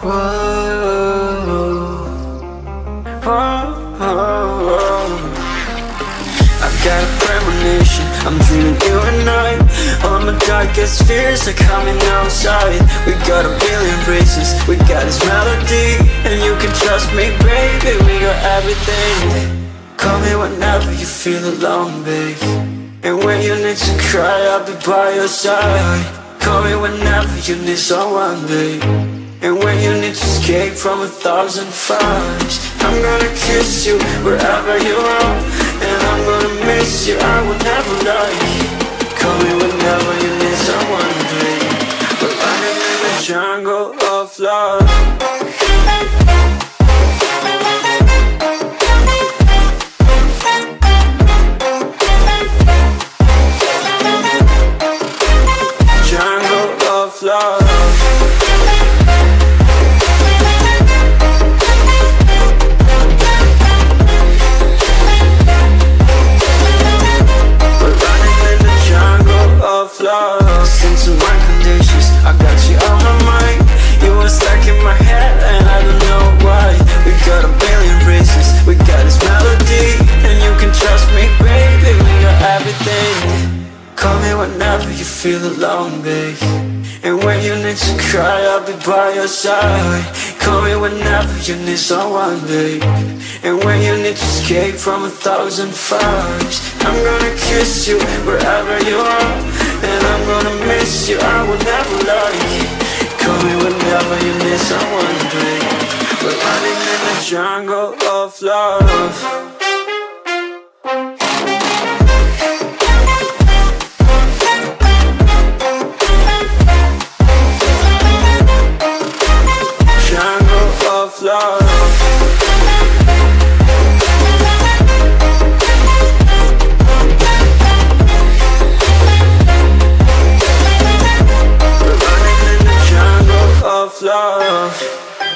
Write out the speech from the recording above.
I've got a premonition, I'm dreaming you and I. All my darkest fears are coming outside. We got a billion races, we got this melody, and you can trust me, baby, we got everything. Call me whenever you feel alone, babe, and when you need to cry, I'll be by your side. Call me whenever you need someone, babe, and when you need to escape from 1,000 fires. I'm gonna kiss you wherever you are, and I'm gonna miss you, I will never die. Call me whenever you need someone, babe, but I'm in the jungle of love. Whenever you feel alone, babe, and when you need to cry, I'll be by your side. Call me whenever you need someone, babe, and when you need to escape from 1,000 fires. I'm gonna kiss you wherever you are, and I'm gonna miss you, I will never lie. Call me whenever you need someone, babe, we're running in the jungle of love. Love. We're running in the jungle of love.